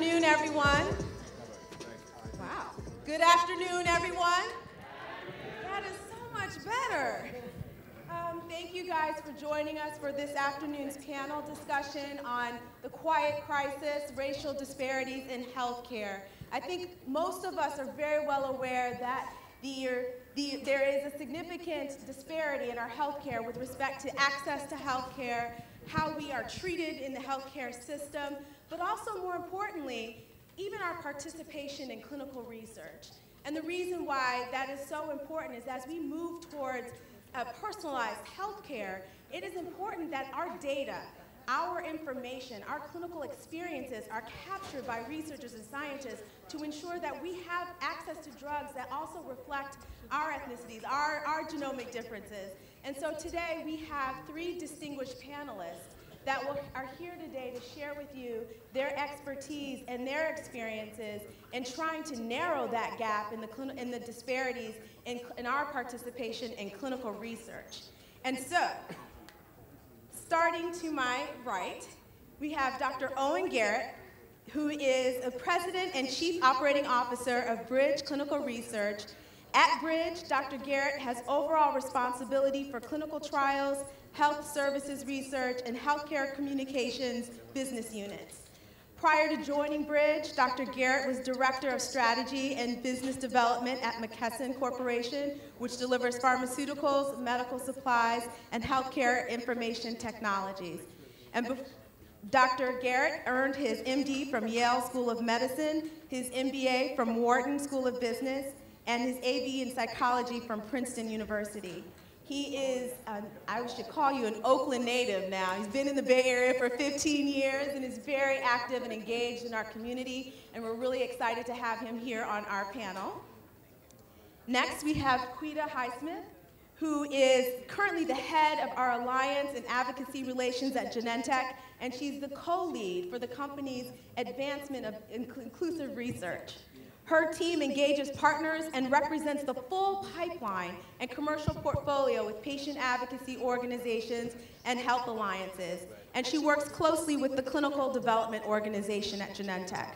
afternoon, everyone. Wow. Good afternoon, everyone. That is so much better. Thank you guys for joining us for this afternoon's panel discussion on the quiet crisis, racial disparities in healthcare. I think most of us are very well aware that there is a significant disparity in our healthcare with respect to access to healthcare, how we are treated in the healthcare system, but also more importantly, even our participation in clinical research. And the reason why that is so important is as we move towards personalized healthcare, it is important that our data, our information, our clinical experiences are captured by researchers and scientists to ensure that we have access to drugs that also reflect our ethnicities, our genomic differences. And so today we have three distinguished panelists that are here today to share with you their expertise and their experiences in trying to narrow that gap in the disparities in our participation in clinical research. And so, starting to my right, we have Dr. Owen Garrett, who is the President and Chief Operating Officer of Bridge Clinical Research. At Bridge, Dr. Garrett has overall responsibility for clinical trials, health services research, and healthcare communications business units. Prior to joining Bridge, Dr. Garrett was Director of Strategy and Business Development at McKesson Corporation, which delivers pharmaceuticals, medical supplies, and healthcare information technologies. And Dr. Garrett earned his MD from Yale School of Medicine, his MBA from Wharton School of Business, and his AB in Psychology from Princeton University. He is, I should call you an Oakland native now. He's been in the Bay Area for 15 years and is very active and engaged in our community, and we're really excited to have him here on our panel. Next, we have Quita Highsmith, who is currently the head of our Alliance and Advocacy Relations at Genentech, and she's the co-lead for the company's advancement of inclusive research. Her team engages partners and represents the full pipeline and commercial portfolio with patient advocacy organizations and health alliances, and she works closely with the clinical development organization at Genentech.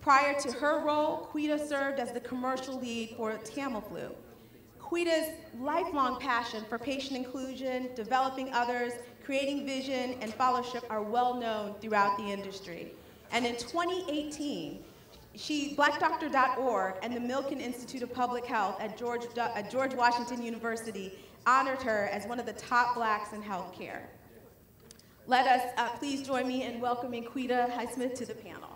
Prior to her role, Quita served as the commercial lead for Tamiflu. Quita's lifelong passion for patient inclusion, developing others, creating vision, and fellowship are well known throughout the industry. And in 2018, BlackDoctor.org and the Milken Institute of Public Health at George Washington University honored her as one of the top blacks in healthcare. Let us please join me in welcoming Quita Highsmith to the panel.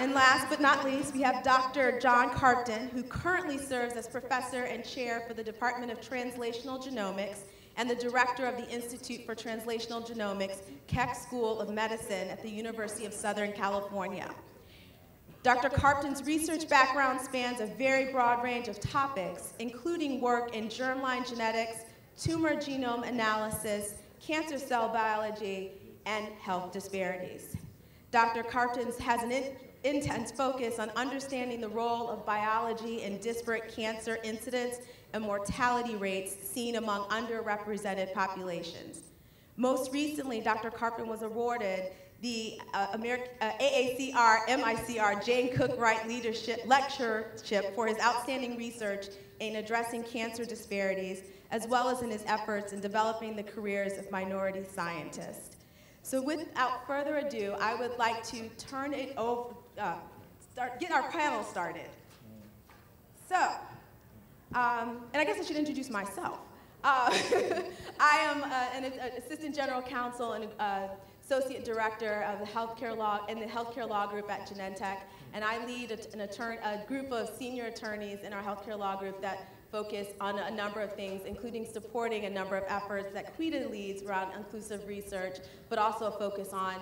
And last but not least, we have Dr. John Carpten, who currently serves as professor and chair for the Department of Translational Genomics and the director of the Institute for Translational Genomics, Keck School of Medicine at the University of Southern California. Dr. Carpten's research background spans a very broad range of topics, including work in germline genetics, tumor genome analysis, cancer cell biology, and health disparities. Dr. Carpten has an intense focus on understanding the role of biology in disparate cancer incidence and mortality rates seen among underrepresented populations. Most recently, Dr. Carpten was awarded the AACR MICR Jane Cook Wright Leadership Lectureship for his outstanding research in addressing cancer disparities, as well as in his efforts in developing the careers of minority scientists. So without further ado, I would like to turn it over, get our panel started. So. And I guess I should introduce myself. I am an assistant general counsel and associate director of the healthcare law group at Genentech, and I lead a group of senior attorneys in our healthcare law group that focus on a number of things, including supporting a number of efforts that Quita leads around inclusive research, but also a focus on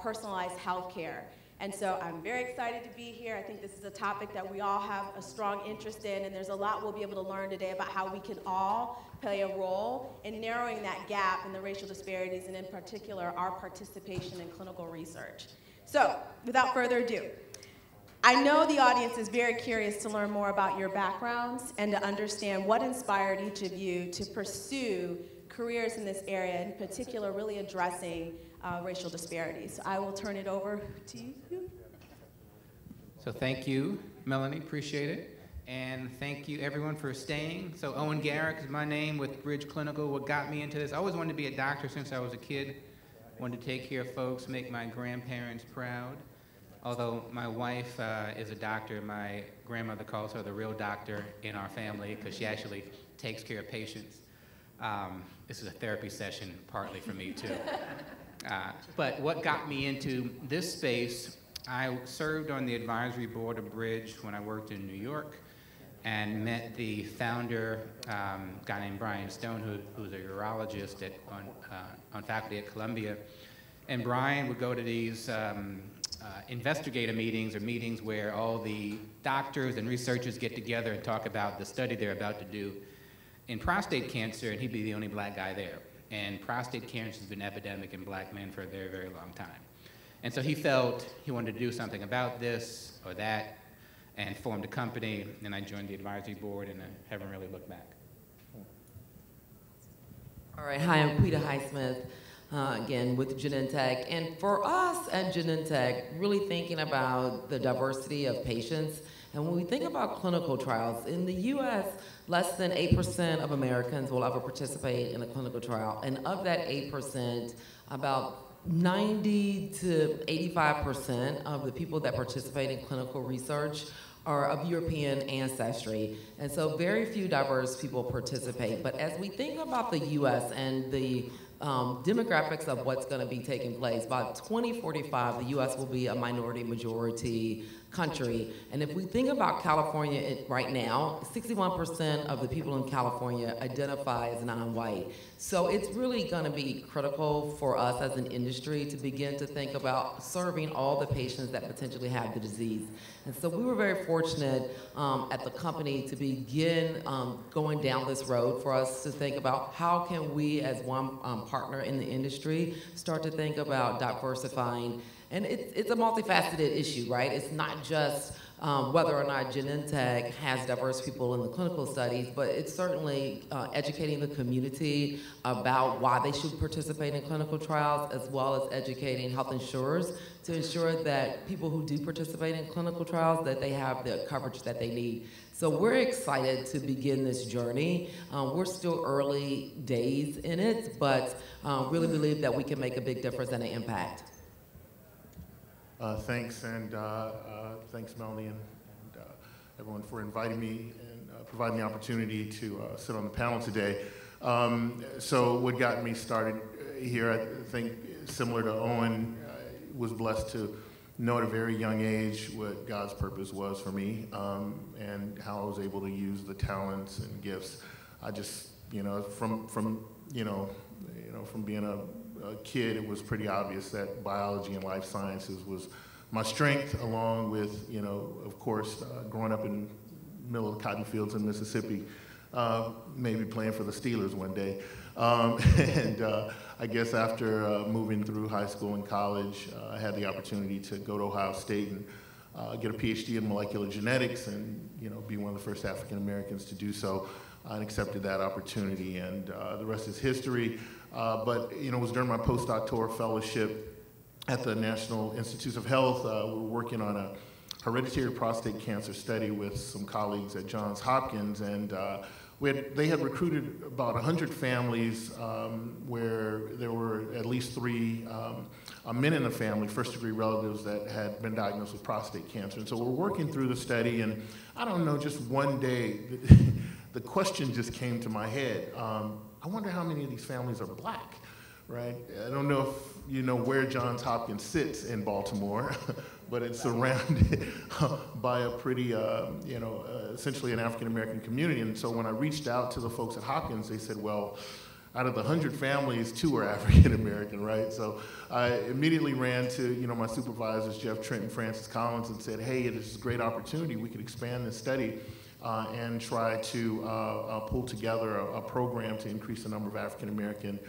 personalized healthcare. And so I'm very excited to be here. I think this is a topic that we all have a strong interest in, and there's a lot we'll be able to learn today about how we can all play a role in narrowing that gap in the racial disparities, and in particular, our participation in clinical research. So without further ado, I know the audience is very curious to learn more about your backgrounds and to understand what inspired each of you to pursue careers in this area, in particular really addressing racial disparities. I will turn it over to you. So thank you, Melanie, appreciate it. And thank you everyone for staying. So Owen Garrett is my name with Bridge Clinical. What got me into this, I always wanted to be a doctor since I was a kid. Wanted to take care of folks, make my grandparents proud. Although my wife is a doctor, my grandmother calls her the real doctor in our family because she actually takes care of patients. This is a therapy session partly for me too. But what got me into this space, I served on the advisory board of Bridge when I worked in New York and met the founder, a guy named Brian Stone, who's a urologist on faculty at Columbia. And Brian would go to these investigator meetings or meetings where all the doctors and researchers get together and talk about the study they're about to do in prostate cancer, and he'd be the only black guy there. And prostate cancer has been epidemic in black men for a very, very long time. And so he felt he wanted to do something about this or that and formed a company, and I joined the advisory board and I haven't really looked back. All right, hi, I'm Quita Highsmith. Again, with Genentech. And for us at Genentech, really thinking about the diversity of patients. And when we think about clinical trials, in the US, less than 8% of Americans will ever participate in a clinical trial. And of that 8%, about 90 to 85% of the people that participate in clinical research are of European ancestry. And so very few diverse people participate. But as we think about the US and the demographics of what's going to be taking place, by 2045, the US will be a minority majority country. And if we think about California right now, 61% of the people in California identify as non-white. So it's really going to be critical for us as an industry to begin to think about serving all the patients that potentially have the disease. And so we were very fortunate at the company to begin going down this road for us to think about how can we as one partner in the industry start to think about diversifying. And it's a multifaceted issue, right? It's not just whether or not Genentech has diverse people in the clinical studies, but it's certainly educating the community about why they should participate in clinical trials, as well as educating health insurers to ensure that people who do participate in clinical trials, that they have the coverage that they need. So we're excited to begin this journey. We're still early days in it, but really believe that we can make a big difference and an impact. Thanks, and thanks, Melanie, and everyone for inviting me and providing the opportunity to sit on the panel today. So what got me started here, I think, similar to Owen, was blessed to know at a very young age what God's purpose was for me and how I was able to use the talents and gifts. I just, you know, from being a kid, it was pretty obvious that biology and life sciences was my strength, along with, you know, of course, growing up in the middle of the cotton fields in Mississippi, maybe playing for the Steelers one day. And I guess after moving through high school and college, I had the opportunity to go to Ohio State and get a PhD in molecular genetics and, you know, be one of the first African Americans to do so. I accepted that opportunity, and the rest is history. But, you know, it was during my postdoctoral fellowship at the National Institutes of Health. We were working on a hereditary prostate cancer study with some colleagues at Johns Hopkins, and they had recruited about 100 families where there were at least 3 men in the family, first-degree relatives that had been diagnosed with prostate cancer. And so we're working through the study, and I don't know, just one day, the question just came to my head. I wonder how many of these families are black, right? I don't know if you know where Johns Hopkins sits in Baltimore, but it's surrounded by a pretty, essentially an African-American community. And so when I reached out to the folks at Hopkins, they said, well, out of the 100 families, 2 are African-American, right? So I immediately ran to, you know, my supervisors, Jeff Trent and Francis Collins, and said, hey, this is a great opportunity. We could expand this study. And try to pull together a program to increase the number of African-American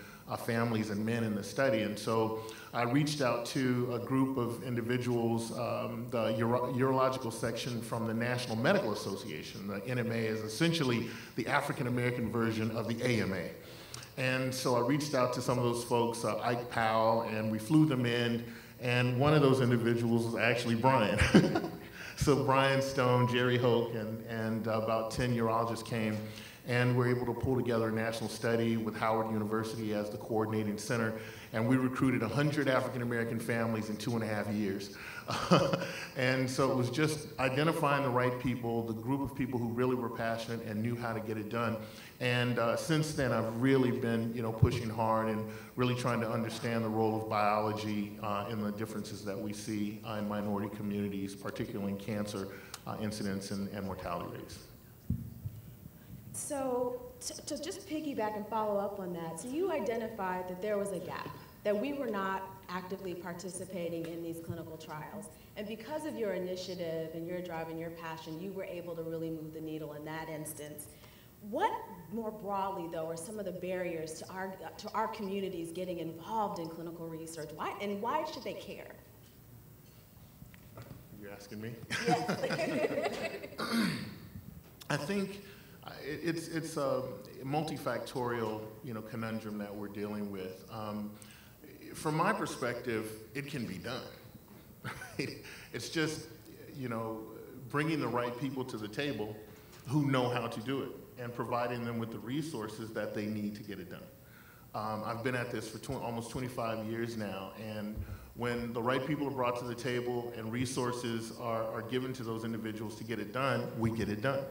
families and men in the study. And so I reached out to a group of individuals, the urological section from the National Medical Association. The NMA is essentially the African-American version of the AMA. And so I reached out to some of those folks, Ike Powell, and we flew them in. And one of those individuals was actually Brian. So Brian Stone, Jerry Hoke, and about 10 urologists came, and we were able to pull together a national study with Howard University as the coordinating center, and we recruited 100 African-American families in 2.5 years. And so it was just identifying the right people, the group of people who really were passionate and knew how to get it done. And since then, I've really been, pushing hard and really trying to understand the role of biology and the differences that we see in minority communities, particularly in cancer incidence and mortality rates. So to just piggyback and follow up on that, so you identified that there was a gap, that we were not actively participating in these clinical trials. And because of your initiative and your drive and your passion, you were able to really move the needle in that instance. What more broadly, though, are some of the barriers to our communities getting involved in clinical research? Why, and why should they care? You're asking me? Yes. I think it's a multifactorial, conundrum that we're dealing with. From my perspective, it can be done. It's just, bringing the right people to the table who know how to do it and providing them with the resources that they need to get it done. I've been at this for almost 25 years now, and when the right people are brought to the table and resources are given to those individuals to get it done, we get it done.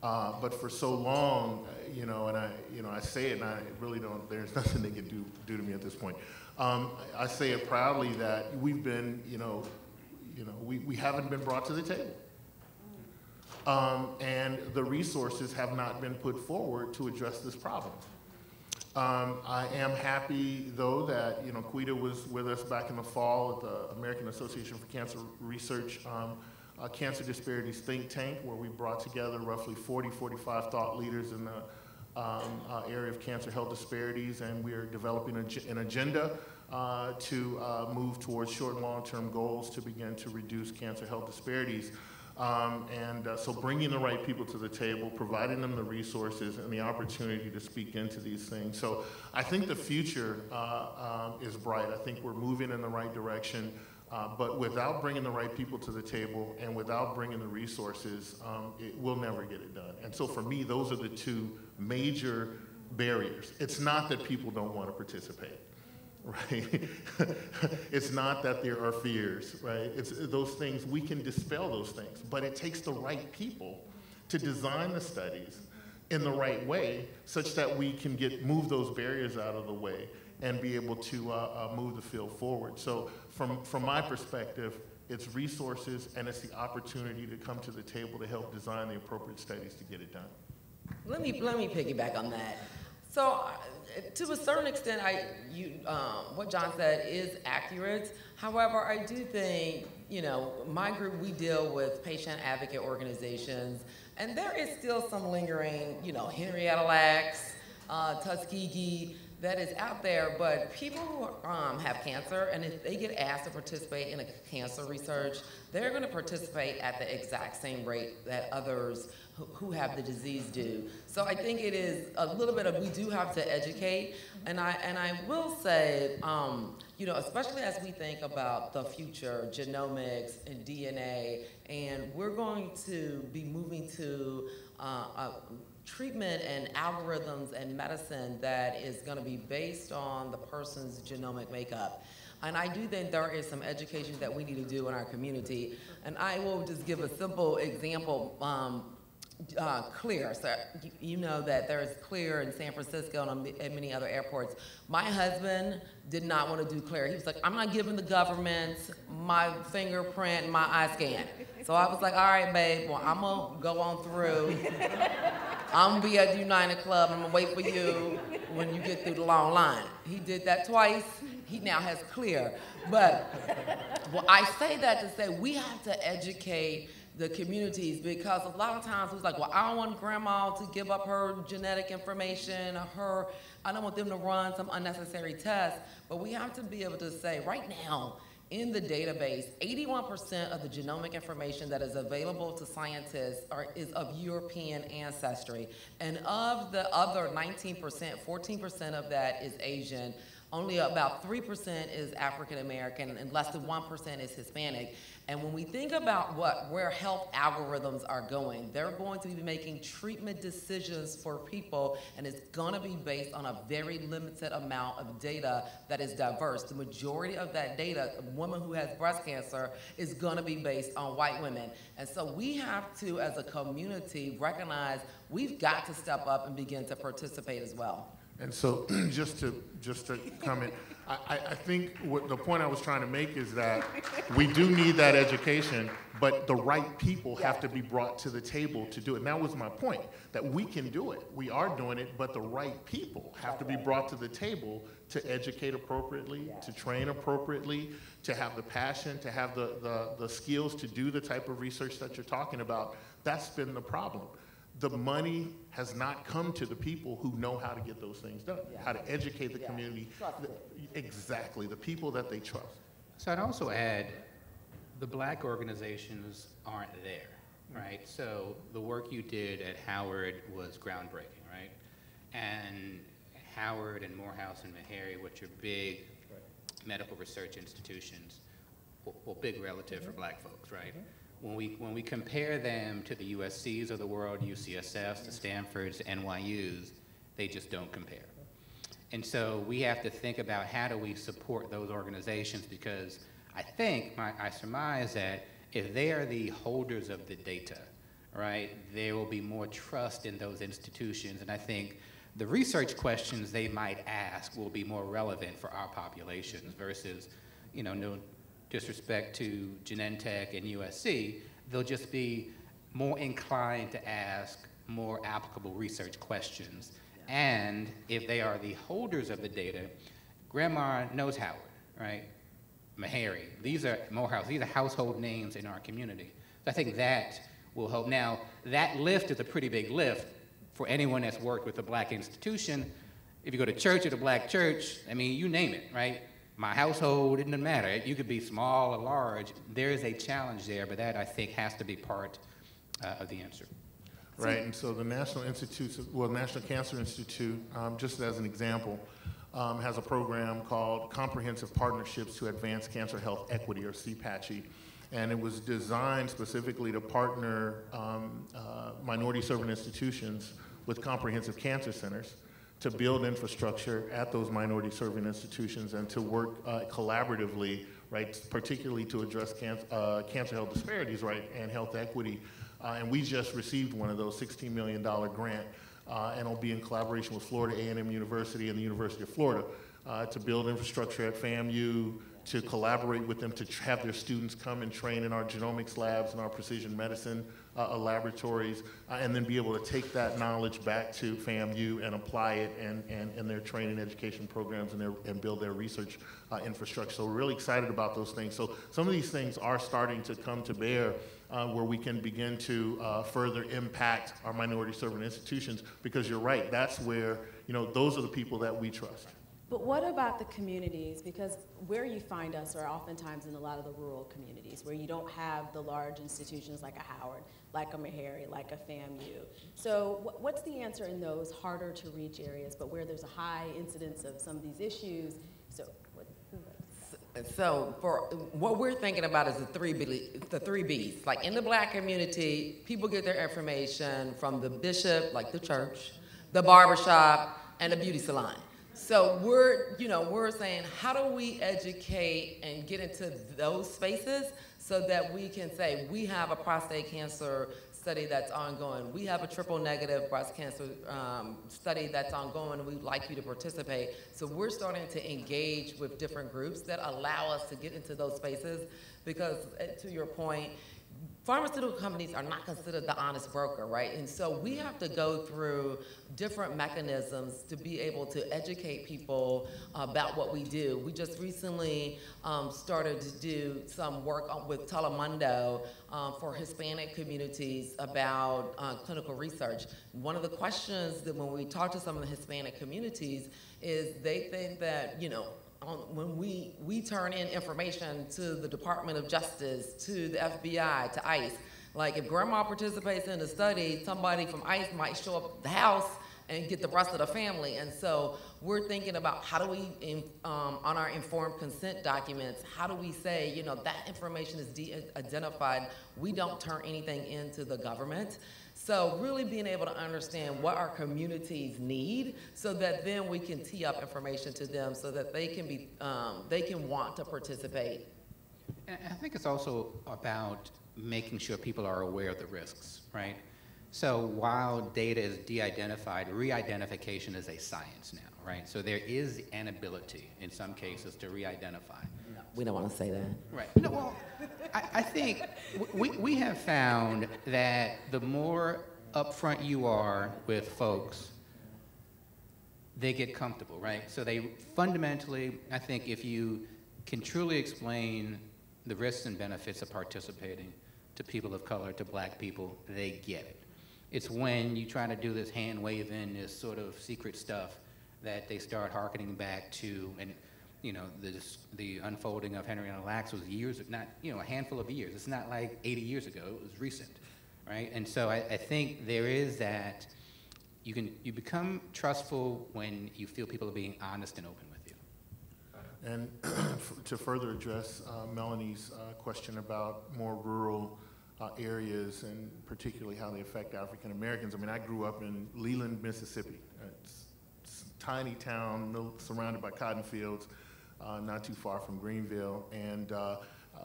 But for so long, I say it, and I really don't. There's nothing they can do to me at this point. I say it proudly that we've been, we haven't been brought to the table, and the resources have not been put forward to address this problem. I am happy though that Quita was with us back in the fall at the American Association for Cancer Research. A Cancer Disparities Think Tank, where we brought together roughly 45 thought leaders in the area of cancer health disparities, and we are developing an agenda to move towards short and long-term goals to begin to reduce cancer health disparities. So bringing the right people to the table, providing them the resources and the opportunity to speak into these things. So I think the future is bright. I think we're moving in the right direction. But without bringing the right people to the table and without bringing the resources, it will never get it done. And so for me, those are the two major barriers. It's not that people don't want to participate, right? It's not that there are fears, right? It's those things, we can dispel those things, but it takes the right people to design the studies in the right way such that we can move those barriers out of the way and be able to move the field forward. So from my perspective, it's resources and it's the opportunity to come to the table to help design the appropriate studies to get it done. Let me piggyback on that. So to a certain extent, what John said is accurate. However, I do think, my group, we deal with patient advocate organizations, and there is still some lingering, Henrietta Lacks, Tuskegee, that is out there, but people who have cancer, and if they get asked to participate in a cancer research, they're gonna participate at the exact same rate that others who have the disease do. So I think it is a little bit of, we do have to educate, and I will say, especially as we think about the future, genomics and DNA, and we're going to be moving to treatment and algorithms and medicine that is going to be based on the person's genomic makeup. And I do think there is some education that we need to do in our community. And I will just give a simple example, CLEAR. So you know that there's CLEAR in San Francisco and at many other airports. My husband did not want to do CLEAR. He was like, I'm not giving the government my fingerprint, my eye scan. So I was like, all right, babe, well, I'm going to go on through. I'm going to be at the United Club. I'm going to wait for you when you get through the long line. He did that twice. He now has CLEAR. But well, I say that to say we have to educate the communities, because a lot of times it was like, well, I don't want grandma to give up her genetic information, or I don't want them to run some unnecessary test. But we have to be able to say right now, in the database, 81% of the genomic information that is available to scientists is of European ancestry. And of the other 19%, 14% of that is Asian. Only about 3% is African American, and less than 1% is Hispanic. And when we think about where health algorithms are going, they're going to be making treatment decisions for people, and it's going to be based on a very limited amount of data that is diverse. The majority of that data, a woman who has breast cancer, is going to be based on white women. And so we have to, as a community, recognize we've got to step up and begin to participate as well. And so just to comment, I think what the point I was trying to make is that we do need that education, but the right people have to be brought to the table to do it. And that was my point, that we can do it. We are doing it, but the right people have to be brought to the table to educate appropriately, to train appropriately, to have the passion, to have the skills to do the type of research that you're talking about. That's been the problem. The money has not come to the people who know how to get those things done, how to educate the community, exactly, the people that they trust. So I'd also add, the black organizations aren't there, right? So the work you did at Howard was groundbreaking, right? And Howard and Morehouse and Meharry, which are big medical research institutions, well, big relative for black folks, right? When we compare them to the USCs of the world, UCSFs, the Stanfords, NYUs, they just don't compare. And so we have to think about how do we support those organizations, because I think, I surmise that if they are the holders of the data, right, there will be more trust in those institutions. And I think the research questions they might ask will be more relevant for our populations versus, you know, no disrespect to Genentech and USC, they'll just be more inclined to ask more applicable research questions. And if they are the holders of the data, Grandma knows Howard, right? Meharry, these are Morehouse, these are household names in our community. So I think that will help. Now, that lift is a pretty big lift for anyone that's worked with a black institution. If you go to church at a black church, I mean, you name it, right? My household, it doesn't matter. You could be small or large. There is a challenge there, but that, I think, has to be part of the answer. Right, and so the National Institute, well, National Cancer Institute, just as an example, has a program called Comprehensive Partnerships to Advance Cancer Health Equity, or CPACHE, and it was designed specifically to partner minority serving institutions with comprehensive cancer centers to build infrastructure at those minority-serving institutions and to work collaboratively, right, particularly to address cancer health disparities, right, and health equity. And we just received one of those, $16 million grant, and it'll be in collaboration with Florida A&M University and the University of Florida to build infrastructure at FAMU, to collaborate with them, to have their students come and train in our genomics labs and our precision medicine laboratories, and then be able to take that knowledge back to FAMU and apply it and their training education programs and build their research infrastructure. So we're really excited about those things. So some of these things are starting to come to bear where we can begin to further impact our minority serving institutions, because you're right, that's where, you know, those are the people that we trust. But what about the communities? Because where you find us are oftentimes in a lot of the rural communities where you don't have the large institutions like a Howard, like a Meharry, like a FAMU. So what's the answer in those harder to reach areas, but where there's a high incidence of some of these issues? So for what we're thinking about is the three B's. Like in the black community, people get their information from the bishop, like the church, the barbershop, and the beauty salon. So we're saying, how do we educate and get into those spaces so that we can say, we have a prostate cancer study that's ongoing. We have a triple negative breast cancer study that's ongoing, and we'd like you to participate. So we're starting to engage with different groups that allow us to get into those spaces because, to your point, pharmaceutical companies are not considered the honest broker, right? And so we have to go through different mechanisms to be able to educate people about what we do. We just recently started to do some work with Telemundo for Hispanic communities about clinical research. One of the questions that when we talk to some of the Hispanic communities is they think that, you know, when we turn in information to the Department of Justice, to the FBI, to ICE. Like if grandma participates in a study, somebody from ICE might show up at the house and get the rest of the family. And so we're thinking about how do we, on our informed consent documents, how do we say, you know, that information is de-identified. We don't turn anything into the government. So really being able to understand what our communities need so that then we can tee up information to them so that they can be, they can want to participate. And I think it's also about making sure people are aware of the risks, right? So while data is de-identified, re-identification is a science now, right? So there is an ability in some cases to re-identify. No, we don't want to say that. Right. No, well, I think we have found that the more upfront you are with folks, they get comfortable, right? So they fundamentally, I think if you can truly explain the risks and benefits of participating to people of color, to black people, they get it. It's when you try to do this hand-waving, this sort of secret stuff, that they start hearkening back to, and you know, the unfolding of Henrietta Lacks was years, not you know, a handful of years. It's not like 80 years ago, it was recent, right? And so I think there is that, you become trustful when you feel people are being honest and open with you. And to further address Melanie's question about more rural areas and particularly how they affect African Americans. I mean, I grew up in Leland, Mississippi. It's a tiny town surrounded by cotton fields, not too far from Greenville. And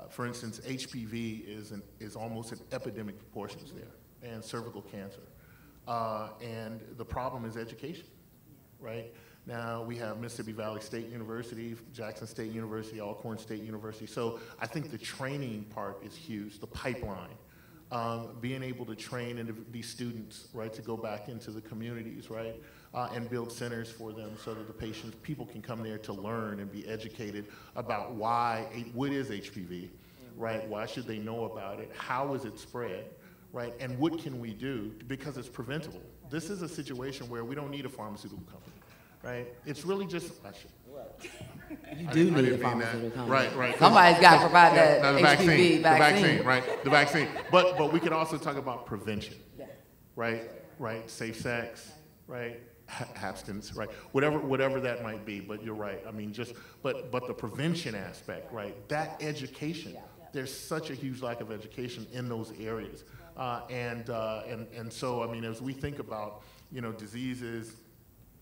for instance, HPV is almost at epidemic proportions there, and cervical cancer. And the problem is education, right? Now we have Mississippi Valley State University, Jackson State University, Alcorn State University. So I think the training part is huge, the pipeline. Being able to train these students, right, to go back into the communities, right, and build centers for them so that the patients, people can come there to learn and be educated about why, what is HPV, right? Why should they know about it? How is it spread, right? And what can we do? Because it's preventable. This is a situation where we don't need a pharmaceutical company. Right? It's really just a question. You do need a pharmaceutical company. Right, right. Somebody's got to provide that HPV vaccine. The vaccine. But we can also talk about prevention. Yeah. Right? Right. Safe sex. Right. Abstinence. Right. Whatever that might be. But you're right. I mean, just but the prevention aspect. Right. That education. Yeah. There's such a huge lack of education in those areas. And so I mean, as we think about diseases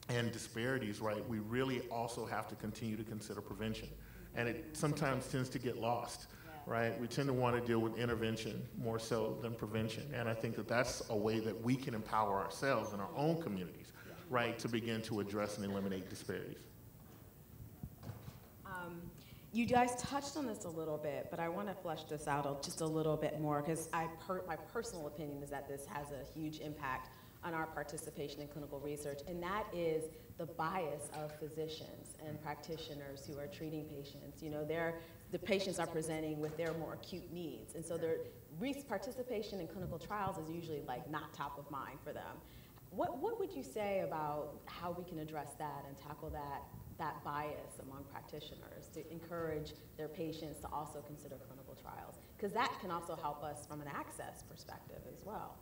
and disparities, right, we really also have to continue to consider prevention. And it sometimes tends to get lost, right? We tend to want to deal with intervention more so than prevention. And I think that that's a way that we can empower ourselves in our own communities, right, to begin to address and eliminate disparities. You guys touched on this a little bit, but I want to flesh this out just a little bit more, because my personal opinion is that this has a huge impact on our participation in clinical research, and that is the bias of physicians and practitioners who are treating patients. You know, the patients are presenting with their more acute needs, and so their participation in clinical trials is usually like not top of mind for them. What would you say about how we can address that and tackle that bias among practitioners to encourage their patients to also consider clinical trials? Because that can also help us from an access perspective as well.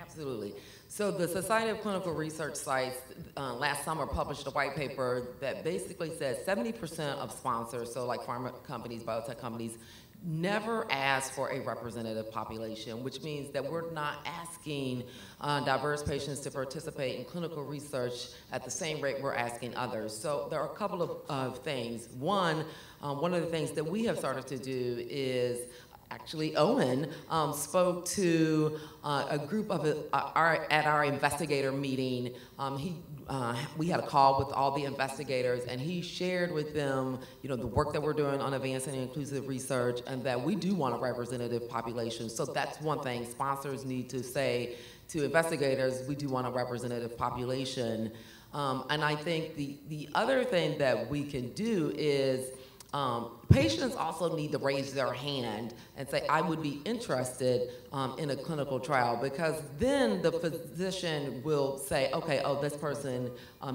Absolutely. So the Society of Clinical Research Sites last summer published a white paper that basically said 70% of sponsors, so like pharma companies, biotech companies, never ask for a representative population, which means that we're not asking diverse patients to participate in clinical research at the same rate we're asking others. So there are a couple of things. One of the things that we have started to do is actually, Owen spoke to a group of at our investigator meeting. We had a call with all the investigators, and he shared with them, the work that we're doing on advancing inclusive research, and that we do want a representative population. So that's one thing sponsors need to say to investigators: we do want a representative population. And I think the other thing that we can do is Patients also need to raise their hand and say, I would be interested in a clinical trial, because then the physician will say, okay, oh, this person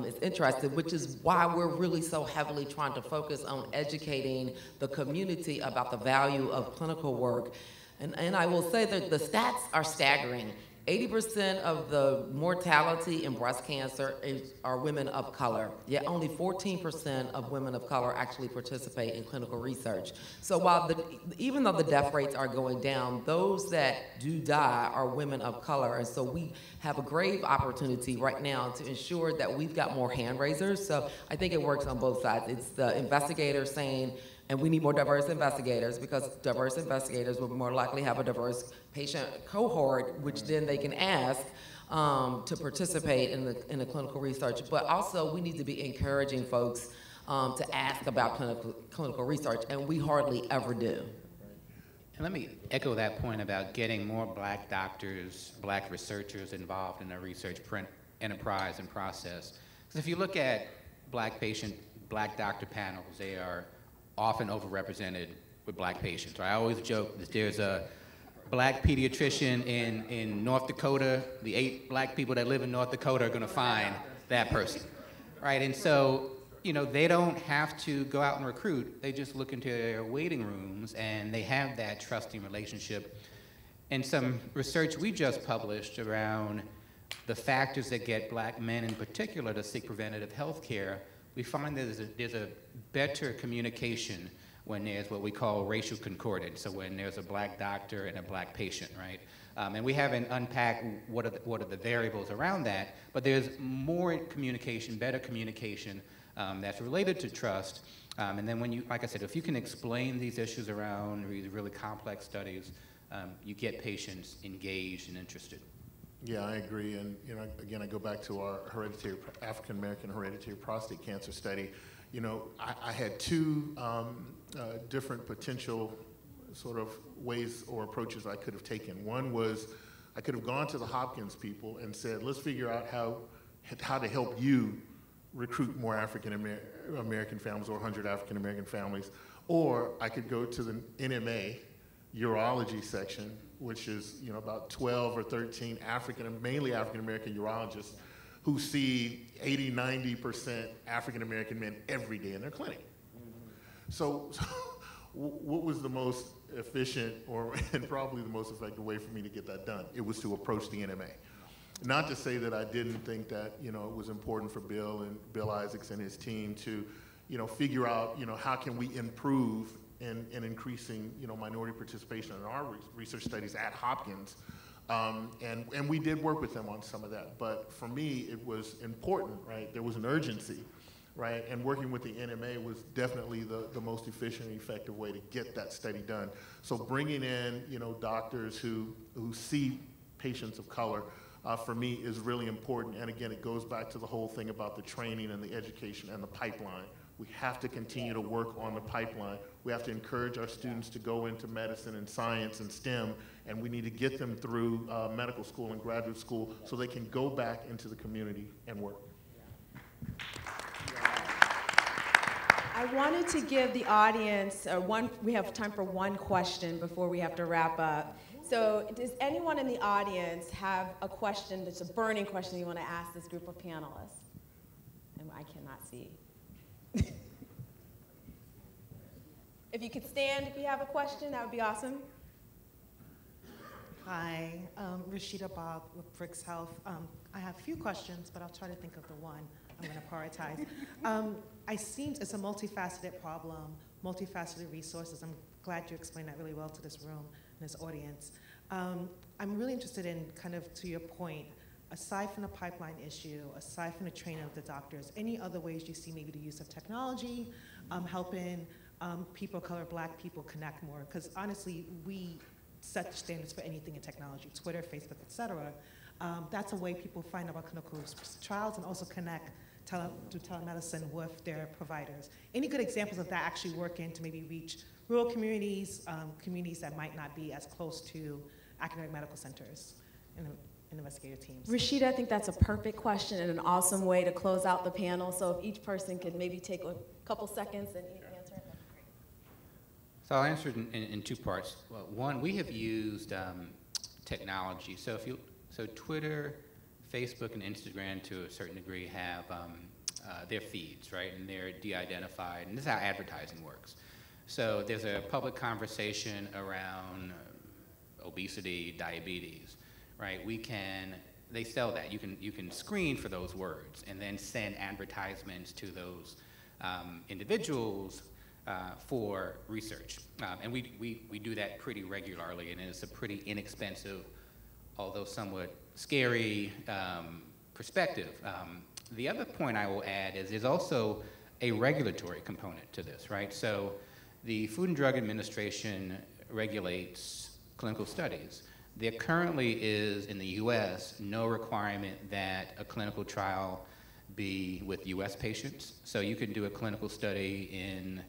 is interested, which is why we're really so heavily trying to focus on educating the community about the value of clinical work. And I will say that the stats are staggering. 80% of the mortality in breast cancer are women of color, yet only 14% of women of color actually participate in clinical research. So while even though the death rates are going down, those that do die are women of color. And so we have a grave opportunity right now to ensure that we've got more hand raisers. So I think it works on both sides. It's the investigator saying, and we need more diverse investigators, because diverse investigators will more likely have a diverse patient cohort, which then they can ask to participate in the clinical research. But also, we need to be encouraging folks to ask about clinical research, and we hardly ever do. And let me echo that point about getting more Black doctors, Black researchers involved in the research enterprise and process. Because if you look at Black patient, Black doctor panels, they are often overrepresented with Black patients. Right? I always joke that there's a Black pediatrician in North Dakota. The 8 Black people that live in North Dakota are going to find that person, right? And so, you know, they don't have to go out and recruit. They just look into their waiting rooms, and they have that trusting relationship. And some research we just published around the factors that get Black men in particular to seek preventative health care, we find that there's a better communication when there's what we call racial concordance, so when there's a Black doctor and a Black patient, right? And we haven't unpacked what are the variables around that, but there's more communication, better communication that's related to trust. And then when you, like I said, if you can explain these issues around these really complex studies, you get patients engaged and interested. Yeah, I agree, and you know, again, I go back to our hereditary African American hereditary prostate cancer study. You know, I had two different potential sort of ways or approaches I could have taken. One was I could have gone to the Hopkins people and said, let's figure out how to help you recruit more African American families, or 100 African American families. Or I could go to the NMA urology section, which is, you know, about 12 or 13 African, mainly African-American urologists who see 80, 90% African-American men every day in their clinic. Mm-hmm. So what was the most efficient and probably the most effective way for me to get that done? It was to approach the NMA. Not to say that I didn't think that, you know, it was important for Bill Isaacs and his team to, you know, figure out, you know, how can we improve and increasing, you know, minority participation in our research studies at Hopkins. And we did work with them on some of that. But for me, it was important, right? There was an urgency, right? And working with the NMA was definitely the most efficient and effective way to get that study done. So bringing in, you know, doctors who see patients of color, for me, is really important. And again, it goes back to the whole thing about the training and the education and the pipeline. We have to continue to work on the pipeline. We have to encourage our students to go into medicine and science and STEM, and we need to get them through medical school and graduate school so they can go back into the community and work. I wanted to give the audience we have time for one question before we have to wrap up. So does anyone in the audience have a question that's a burning question you want to ask this group of panelists? And I cannot see. If you could stand if you have a question, that would be awesome. Hi, Rashida Bob with Bricks Health. I have a few questions, but I'll try to think of the one I'm going to prioritize. It seems it's a multifaceted problem, multifaceted resources. I'm glad you explained that really well to this room and this audience. I'm really interested in, kind of to your point, aside from the pipeline issue, aside from the training of the doctors, any other ways you see maybe the use of technology helping people of color, Black people, connect more? Because honestly, we set the standards for anything in technology, Twitter, Facebook, et cetera. That's a way people find out about clinical trials and also connect through telemedicine with their providers. Any good examples of that actually working to maybe reach rural communities, communities that might not be as close to academic medical centers? Investigator teams. Rashida, I think that's a perfect question and an awesome way to close out the panel. So if each person could maybe take a couple seconds and answer it, that'd be great. So I'll answer it in two parts. Well, one, we have used technology. So if you, so Twitter, Facebook, and Instagram to a certain degree have their feeds, right? And they're de-identified, and this is how advertising works. So there's a public conversation around obesity, diabetes, right? We can, they sell that. You can screen for those words and then send advertisements to those individuals for research. And we do that pretty regularly, and it's a pretty inexpensive, although somewhat scary perspective. The other point I will add is there's also a regulatory component to this, right? So the Food and Drug Administration regulates clinical studies. There currently is, in the US, no requirement that a clinical trial be with US patients. So you can do a clinical study in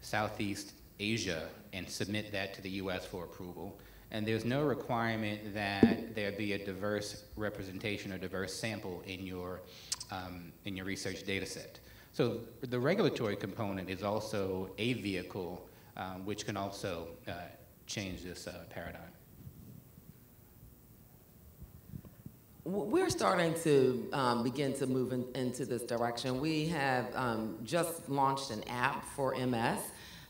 Southeast Asia and submit that to the US for approval. And there's no requirement that there be a diverse representation or diverse sample in your research data set. So the regulatory component is also a vehicle which can also change this paradigm. We're starting to begin to move into this direction. We have just launched an app for MS,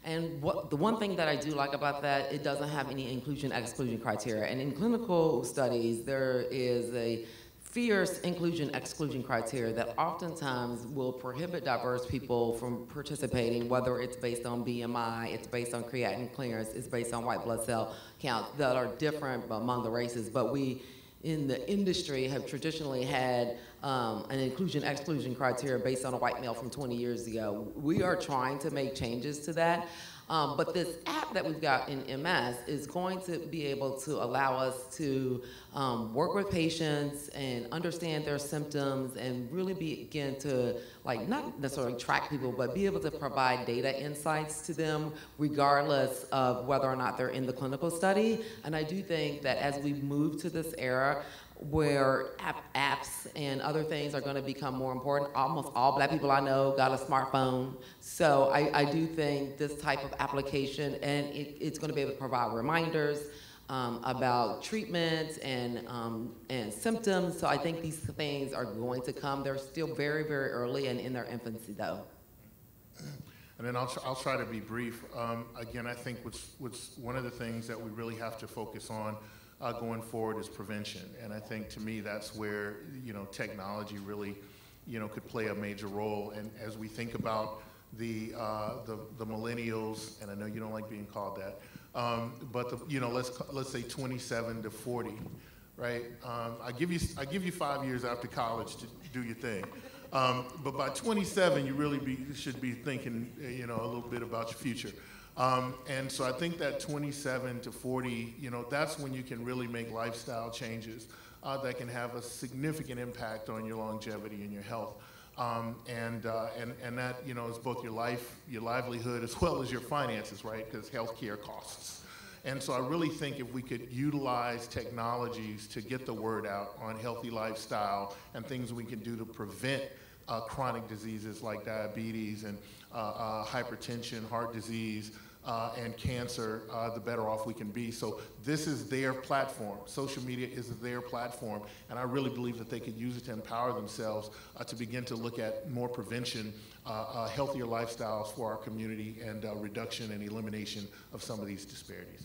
and the one thing that I do like about that, it doesn't have any inclusion-exclusion criteria. And in clinical studies, there is a fierce inclusion-exclusion criteria that oftentimes will prohibit diverse people from participating, whether it's based on BMI, it's based on creatinine clearance, it's based on white blood cell counts that are different among the races, but we, in the industry, have traditionally had an inclusion-exclusion criteria based on a white male from 20 years ago. We are trying to make changes to that, but this app that we've got in MS is going to be able to allow us to work with patients and understand their symptoms and really begin to, like, not necessarily track people, but be able to provide data insights to them regardless of whether or not they're in the clinical study. And I do think that as we move to this era where apps and other things are going to become more important, almost all Black people I know got a smartphone. So I do think this type of application, and it's going to be able to provide reminders about treatments and symptoms. So I think these things are going to come. They're still very, very early and in their infancy, though. And then I'll try to be brief. Again, I think what's one of the things that we really have to focus on going forward is prevention. And I think, to me, that's where, you know, technology really, you know, could play a major role. And as we think about the millennials, and I know you don't like being called that, but the, you know, let's say 27 to 40, right? I give you 5 years after college to do your thing, but by 27 you really should be thinking, you know, a little bit about your future. And so I think that 27 to 40, you know, that's when you can really make lifestyle changes that can have a significant impact on your longevity and your health. And that, you know, is both your life, your livelihood, as well as your finances, right? Because healthcare costs. And so I really think if we could utilize technologies to get the word out on healthy lifestyle and things we can do to prevent chronic diseases like diabetes and hypertension, heart disease, and cancer, the better off we can be. So this is their platform. Social media is their platform, and I really believe that they could use it to empower themselves to begin to look at more prevention, healthier lifestyles for our community, and reduction and elimination of some of these disparities.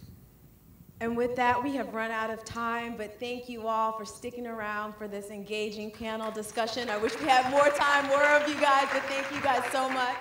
And with that, we have run out of time, but thank you all for sticking around for this engaging panel discussion. I wish we had more time, more of you guys, but thank you guys so much.